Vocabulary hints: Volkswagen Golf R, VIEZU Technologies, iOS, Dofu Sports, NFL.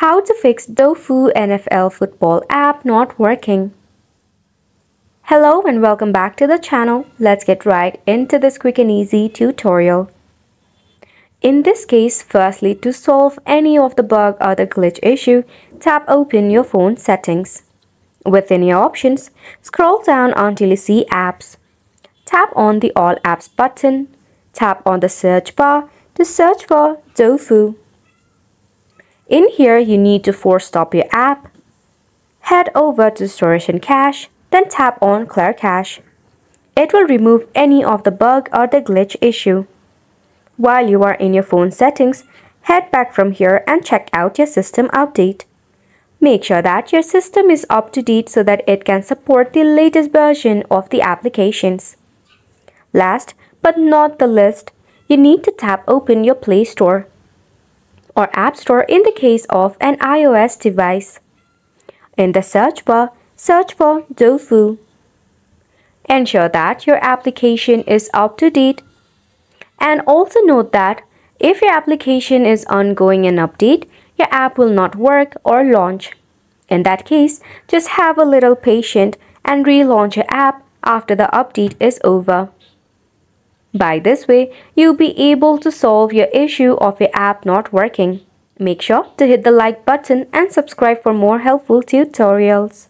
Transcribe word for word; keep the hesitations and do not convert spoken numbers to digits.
How to fix Dofu N F L football app not working. Hello and welcome back to the channel. Let's get right into this quick and easy tutorial. In this case, firstly, to solve any of the bug or the glitch issue, tap open your phone settings. Within your options, scroll down until you see apps. Tap on the all apps button. Tap on the search bar to search for Dofu. In here, you need to force stop your app. Head over to Storage and Cache, then tap on Clear Cache. It will remove any of the bug or the glitch issue. While you are in your phone settings, head back from here and check out your system update. Make sure that your system is up to date so that it can support the latest version of the applications. Last but not the least, you need to tap open your Play Store or App Store in the case of an iOS device. In the search bar, search for Dofu. Ensure that your application is up to date. And also note that if your application is undergoing an update, your app will not work or launch. In that case, just have a little patience and relaunch your app after the update is over. By this way, you'll be able to solve your issue of your app not working. Make sure to hit the like button and subscribe for more helpful tutorials.